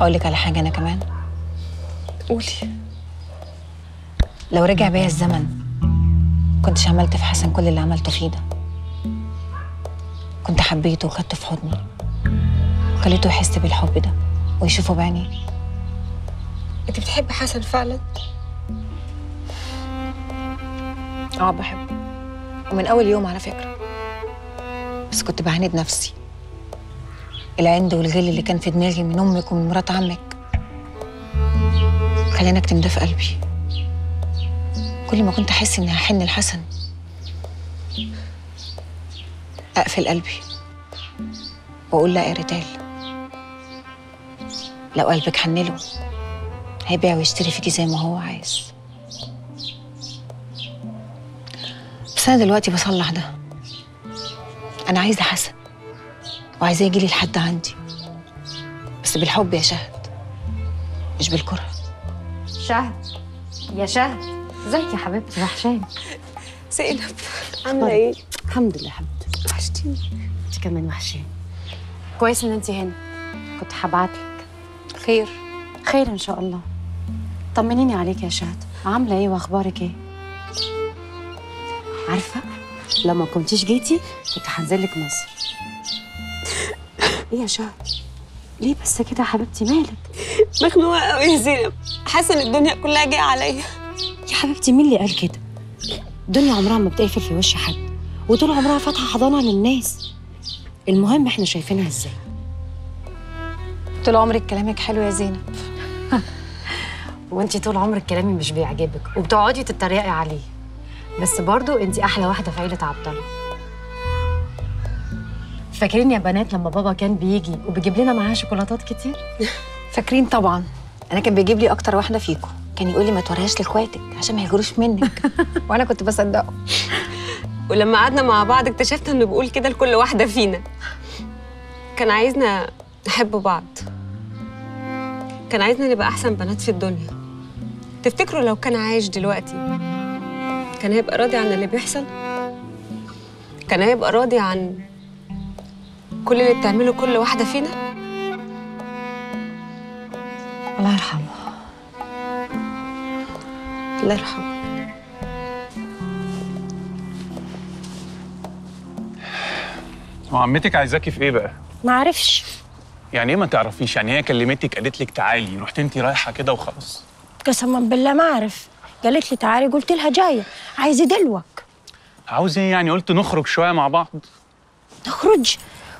اقول لك على حاجه انا كمان؟ قولي. لو رجع بيا الزمن كنتش عملت في حسن كل اللي عملته فيه ده. كنت حبيته وخدته في حضني وخليته يحس بالحب ده ويشوفه بعينيه. انت بتحبي حسن فعلا؟ اه بحبه، ومن اول يوم على فكره. بس كنت بعاند نفسي، العند والغل اللي كان في دماغي من امك ومن مرات عمك خلاني اكتم ده في قلبي. كل ما كنت احس اني هحن لحسن اقفل قلبي واقول لا يا ريتال، لو قلبك حنله هيبيع ويشتري فيكي زي ما هو عايز. بس انا دلوقتي بصلح ده. انا عايزه حسن وعايزاه يجيلي لحد عندي، بس بالحب يا شهد مش بالكره. شهد يا شهد، ازيك يا حبيبتي؟ وحشاني. زينب عامله ايه؟ الحمد لله يا حبيبتي. وحشتيني انت كمان. وحشاني. كويس ان انت هنا، كنت هبعتلك. خير خير ان شاء الله. طمنيني عليك يا شهد، عامله ايه واخبارك ايه؟ عارفه لو ما كنتيش جيتي كنت هنزلك مصر. ايه يا شهد؟ ليه بس كده يا حبيبتي؟ مالك؟ مخنوقه قوي يا زينب، حاسه ان الدنيا كلها جايه عليا. يا حبيبتي مين اللي قال كده؟ الدنيا عمرها ما بتقفل في وش حد، وطول عمرها فاتحه حضانه للناس. المهم احنا شايفينها ازاي. طول عمرك كلامك حلو يا زينب. وانتي طول عمرك كلامي مش بيعجبك وبتقعدي تتريقي عليه، بس برضو انتي احلى واحده في عيله عبد الله. فاكرين يا بنات لما بابا كان بيجي وبيجيب لنا معاها شوكولاتات كتير؟ فاكرين طبعا. انا كان بيجيب لي اكتر واحده فيكم، كان يقول لي ما توريهاش لاخواتك عشان ما يغيروش منك. وانا كنت بصدقه. ولما قعدنا مع بعض اكتشفت انه بيقول كده لكل واحده فينا. كان عايزنا نحب بعض، كان عايزنا نبقى احسن بنات في الدنيا. تفتكروا لو كان عايش دلوقتي كان هيبقى راضي عن اللي بيحصل؟ كان هيبقى راضي عن كل اللي بتعمله كل واحده فينا؟ الله يرحمه. الله يرحمه. وعمتك عايزاكي في ايه بقى؟ ما اعرفش. يعني ايه ما تعرفيش؟ يعني هي كلمتك قالت لك تعالي، رحت انت رايحه كده وخلاص؟ قسما بالله ما اعرف. قالت لي تعالي، قلت لها جايه. عايزه دلوك. عاوز ايه يعني؟ قلت نخرج شويه مع بعض. نخرج؟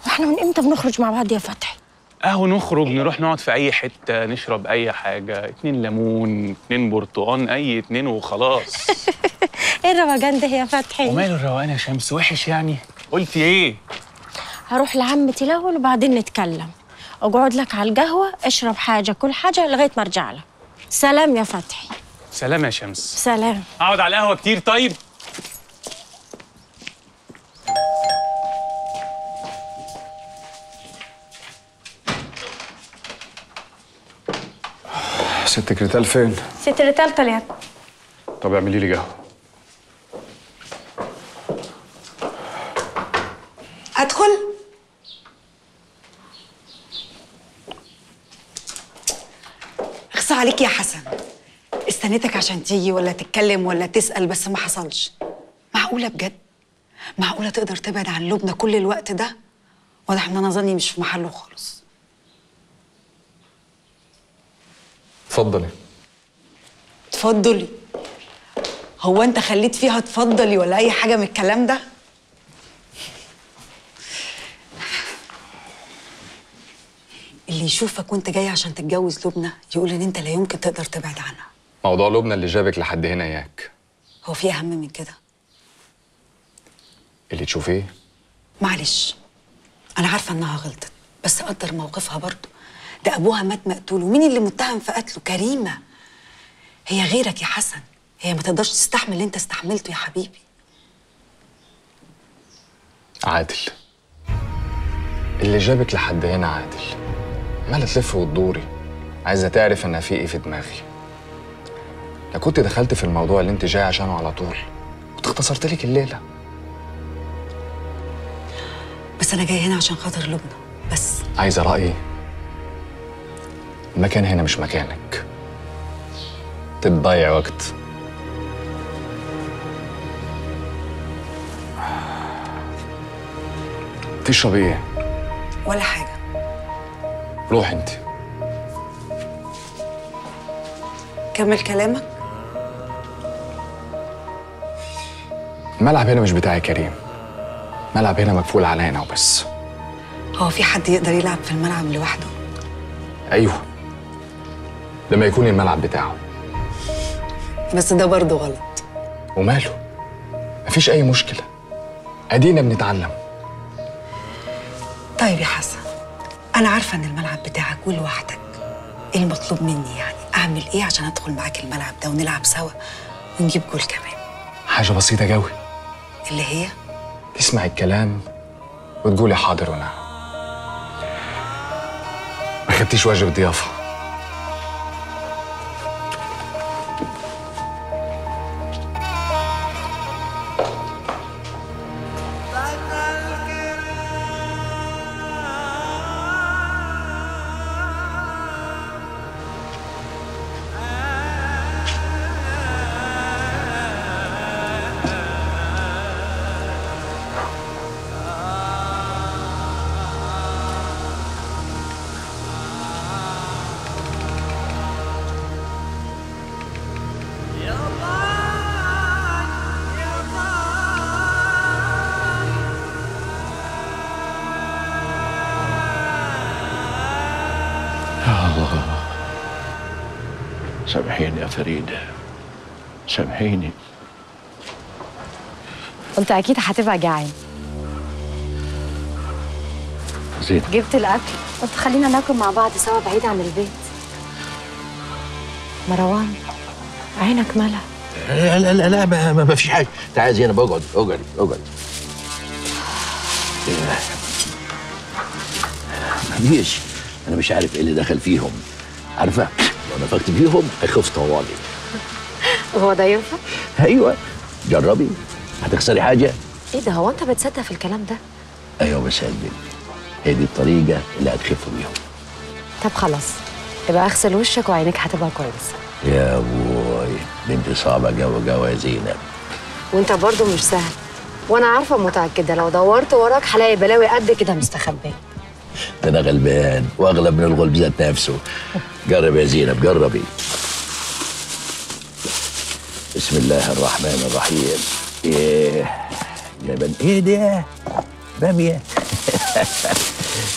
واحنا من امتى بنخرج مع بعض يا فتحي؟ اهو نخرج، نروح نقعد في اي حته، نشرب اي حاجه، 2 ليمون 2 برتقان، اي 2 وخلاص. ايه الروقان ده يا فتحي؟ وماله الروقان يا شمس؟ وحش يعني؟ قلتي ايه؟ هروح لعمتي الاول وبعدين نتكلم. اقعد لك على القهوه، اشرب حاجه، كل حاجه لغايه ما ارجع لك. سلام يا فتحي. سلام يا شمس. سلام. اقعد على القهوه كتير. طيب ست ريتال فين؟ ست ريتال طلعت. طب اعملي لي قهوه. ادخل؟ اخصى عليك يا حسن، استنيتك عشان تيجي ولا تتكلم ولا تسأل، بس ما حصلش. معقولة بجد؟ معقولة تقدر تبعد عن لبنى كل الوقت ده؟ واضح ان انا ظني مش في محله خالص. اتفضلي. اتفضلي؟ هو انت خليت فيها اتفضلي ولا اي حاجة من الكلام ده؟ اللي يشوفك وانت جاي عشان تتجوز لبنى يقول ان انت لا يمكن تقدر تبعد عنها. موضوع لبنى اللي جابك لحد هنا ياك. هو في أهم من كده؟ اللي تشوفيه؟ معلش أنا عارفة إنها غلطت، بس قدر موقفها برضه. ده أبوها مات مقتول، ومين اللي متهم في قتله؟ كريمة. هي غيرك يا حسن، هي ما تقدرش تستحمل اللي أنت استحملته يا حبيبي. عادل اللي جابك لحد هنا. عادل عمالة تلف وتدوري، عايزة تعرف أنا في إيه في دماغي. أنا كنت دخلت في الموضوع اللي انت جاي عشانه على طول كنت اختصرت لك الليلة. بس أنا جاي هنا عشان خاطر لبنى بس. عايزة رأيي؟ المكان هنا مش مكانك، تضيع وقت. تشرب ايه؟ ولا حاجة. روح انت. كمل كلامك. الملعب هنا مش بتاعي يا كريم. الملعب هنا مقفول علينا وبس. هو في حد يقدر يلعب في الملعب لوحده؟ ايوه، لما يكون الملعب بتاعه. بس ده برضه غلط. وماله؟ مفيش أي مشكلة، أدينا بنتعلم. طيب يا حسن، أنا عارفة إن الملعب بتاعك ولوحدك. إيه المطلوب مني يعني؟ أعمل إيه عشان أدخل معاك الملعب ده ونلعب سوا ونجيب جول كمان؟ حاجة بسيطة جوي. اللي هي؟ تسمع الكلام وتقولي حاضر ونعم. ما خدتيش واجب الضيافة. سامحيني يا فريدة، سامحيني. قلت أكيد هتبقى جعان. زين، جبت الأكل، قلت خلينا ناكل مع بعض سوا بعيد عن البيت. مروان، عينك مالها؟ لا لا لا، ما فيش حاجة. تعالي زين، بقعد اقعد. ما فيش، أنا مش عارف إيه اللي دخل فيهم، عارفة؟ وانا فكت فيهم خفت طوالي. هو ده ينفع؟ ايوه، جربي هتخسري حاجه. ايه ده، هو انت بتصدق في الكلام ده؟ ايوه بس يا قلبي، هي دي الطريقه اللي هتخف بيهم. طب خلاص، يبقى اغسل وشك وعينك هتبقى كويسه. يا بوي، بنتي صعبه جوا يا زينب. وانت برضو مش سهل، وانا عارفه متاكده لو دورت وراك هلاقي بلاوي قد كده مستخبيه. ده انا غلبان واغلب من الغلب ذات نفسه. جرب يا زينب، جربي. بسم الله الرحمن الرحيم. ايه جبن، ايه ده؟ باميه.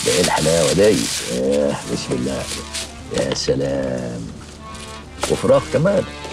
ده ايه الحلاوه دي؟ بسم الله، يا سلام. وفراخ كمان.